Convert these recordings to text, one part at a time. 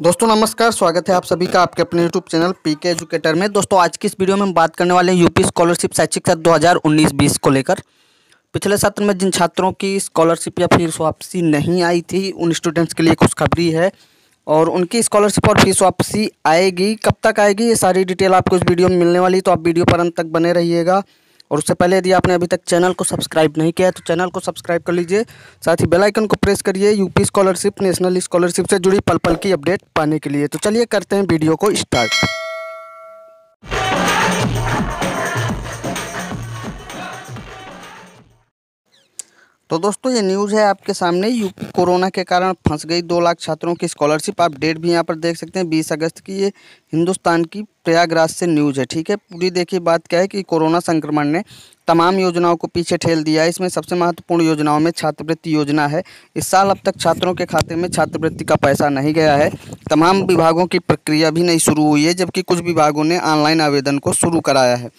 दोस्तों नमस्कार, स्वागत है आप सभी का आपके अपने YouTube चैनल पीके एजुकेटर में। दोस्तों आज की इस वीडियो में हम बात करने वाले हैं यूपी स्कॉलरशिप शैक्षिक सत्र 2019-20 को लेकर। पिछले सत्र में जिन छात्रों की स्कॉलरशिप या फीस वापसी नहीं आई थी उन स्टूडेंट्स के लिए खुशखबरी है, और उनकी स्कॉलरशिप और फीस वापसी आएगी। कब तक आएगी ये सारी डिटेल आपको इस वीडियो में मिलने वाली, तो आप वीडियो पर अंत तक बने रहिएगा। और उससे पहले यदि आपने अभी तक चैनल को सब्सक्राइब नहीं किया है तो चैनल को सब्सक्राइब कर लीजिए, साथ ही बेल आइकन को प्रेस करिए यूपी स्कॉलरशिप, नेशनल स्कॉलरशिप से जुड़ी पल पल की अपडेट पाने के लिए। तो चलिए करते हैं वीडियो को स्टार्ट। तो दोस्तों ये न्यूज़ है आपके सामने, यूपी कोरोना के कारण फंस गई 2 लाख छात्रों की स्कॉलरशिप। आप डेट भी यहाँ पर देख सकते हैं 20 अगस्त की। ये हिंदुस्तान की प्रयागराज से न्यूज़ है, ठीक है। पूरी देखिए, बात क्या है कि कोरोना संक्रमण ने तमाम योजनाओं को पीछे ठेल दिया है। इसमें सबसे महत्वपूर्ण योजनाओं में छात्रवृत्ति योजना है। इस साल अब तक छात्रों के खाते में छात्रवृत्ति का पैसा नहीं गया है। तमाम विभागों की प्रक्रिया भी नहीं शुरू हुई है, जबकि कुछ विभागों ने ऑनलाइन आवेदन को शुरू कराया है।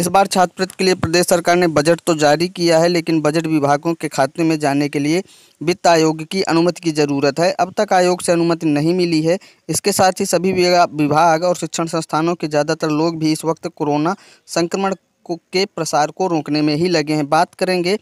इस बार छात्रवृत्ति के लिए प्रदेश सरकार ने बजट तो जारी किया है, लेकिन बजट विभागों के खाते में जाने के लिए वित्त आयोग की अनुमति की ज़रूरत है। अब तक आयोग से अनुमति नहीं मिली है। इसके साथ ही सभी विभाग और शिक्षण संस्थानों के ज़्यादातर लोग भी इस वक्त कोरोना संक्रमण के प्रसार को रोकने में ही लगे हैं। बात करेंगे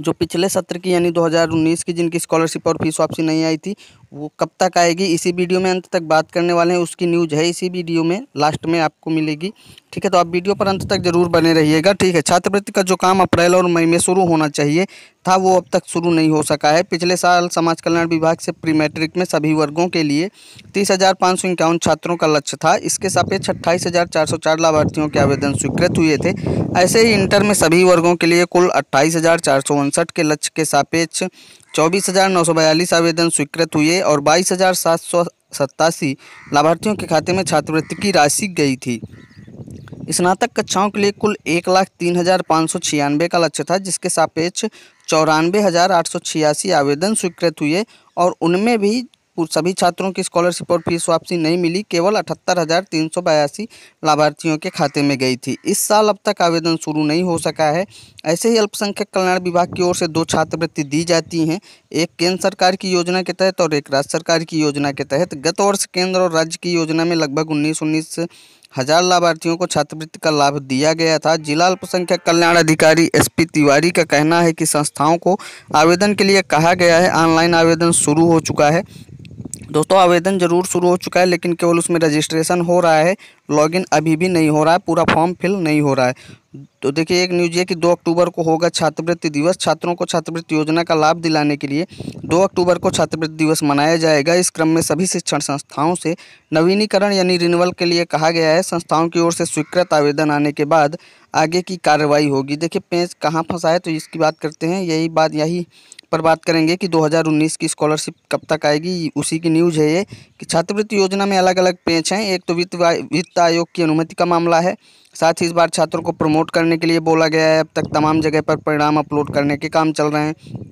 जो पिछले सत्र की यानी 2019 की जिनकी स्कॉलरशिप और फीस वापसी नहीं आई थी, वो कब तक आएगी इसी वीडियो में अंत तक बात करने वाले हैं। उसकी न्यूज़ है इसी वीडियो में, लास्ट में आपको मिलेगी, ठीक है। तो आप वीडियो पर अंत तक जरूर बने रहिएगा, ठीक है। छात्रवृत्ति का जो काम अप्रैल और मई में शुरू होना चाहिए था वो अब तक शुरू नहीं हो सका है। पिछले साल समाज कल्याण विभाग से प्री मैट्रिक में सभी वर्गों के लिए 30,551 छात्रों का लक्ष्य था। इसके सापेक्ष 28,404 लाभार्थियों के आवेदन स्वीकृत हुए थे। ऐसे ही इंटर में सभी वर्गों के लिए कुल 28,459 के लक्ष्य के सापेक्ष 24,942 आवेदन स्वीकृत हुए और 22,787 लाभार्थियों के खाते में छात्रवृत्ति की राशि गई थी। स्नातक कक्षाओं के लिए कुल 1,03,596 का लक्ष्य था, जिसके सापेक्ष 94,886 आवेदन स्वीकृत हुए और उनमें भी सभी छात्रों की स्कॉलरशिप और फीस वापसी नहीं मिली। केवल 78,382 लाभार्थियों के खाते में गई थी। इस साल अब तक आवेदन शुरू नहीं हो सका है। ऐसे ही अल्पसंख्यक कल्याण विभाग की ओर से 2 छात्रवृत्ति दी जाती हैं, एक केंद्र सरकार की योजना के तहत और एक राज्य सरकार की योजना के तहत। गत वर्ष केंद्र और राज्य की योजना में लगभग 19,000 लाभार्थियों को छात्रवृत्ति का लाभ दिया गया था। जिला अल्पसंख्यक कल्याण अधिकारी एसपी तिवारी का कहना है कि संस्थाओं को आवेदन के लिए कहा गया है। ऑनलाइन आवेदन शुरू हो चुका है। दोस्तों आवेदन ज़रूर शुरू हो चुका है, लेकिन केवल उसमें रजिस्ट्रेशन हो रहा है, लॉगिन अभी भी नहीं हो रहा है, पूरा फॉर्म फिल नहीं हो रहा है। तो देखिए एक न्यूज़ ये कि 2 अक्टूबर को होगा छात्रवृत्ति दिवस। छात्रों को छात्रवृत्ति योजना का लाभ दिलाने के लिए 2 अक्टूबर को छात्रवृत्ति दिवस मनाया जाएगा। इस क्रम में सभी शिक्षण संस्थाओं से नवीनीकरण यानी रिन्यूअल के लिए कहा गया है। संस्थाओं की ओर से स्वीकृत आवेदन आने के बाद आगे की कार्रवाई होगी। देखिए पेंच कहाँ फंसा है तो इसकी बात करते हैं। यही पर बात करेंगे कि 2019 की स्कॉलरशिप कब तक आएगी, उसी की न्यूज़ है ये कि छात्रवृत्ति योजना में अलग अलग पेंच हैं। एक तो वित्त आयोग की अनुमति का मामला है, साथ ही इस बार छात्रों को प्रमोट करने के लिए बोला गया है। अब तक तमाम जगह पर परिणाम अपलोड करने के काम चल रहे हैं।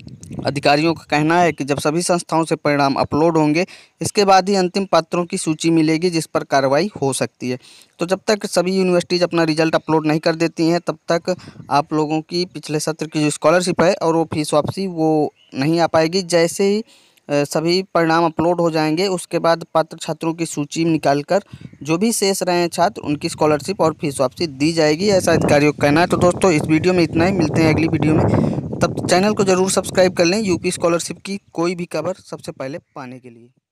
अधिकारियों का कहना है कि जब सभी संस्थाओं से परिणाम अपलोड होंगे इसके बाद ही अंतिम पात्रों की सूची मिलेगी, जिस पर कार्रवाई हो सकती है। तो जब तक सभी यूनिवर्सिटीज अपना रिजल्ट अपलोड नहीं कर देती हैं तब तक आप लोगों की पिछले सत्र की जो स्कॉलरशिप है और वो फीस वापसी वो नहीं आ पाएगी। जैसे ही सभी परिणाम अपलोड हो जाएंगे उसके बाद पात्र छात्रों की सूची निकालकर जो भी शेष रहे हैं छात्र उनकी स्कॉलरशिप और फीस वापसी दी जाएगी, ऐसा अधिकारियों का कहना है। तो दोस्तों इस वीडियो में इतना ही, मिलते हैं अगली वीडियो में। तब चैनल को ज़रूर सब्सक्राइब कर लें यूपी स्कॉलरशिप की कोई भी खबर सबसे पहले पाने के लिए।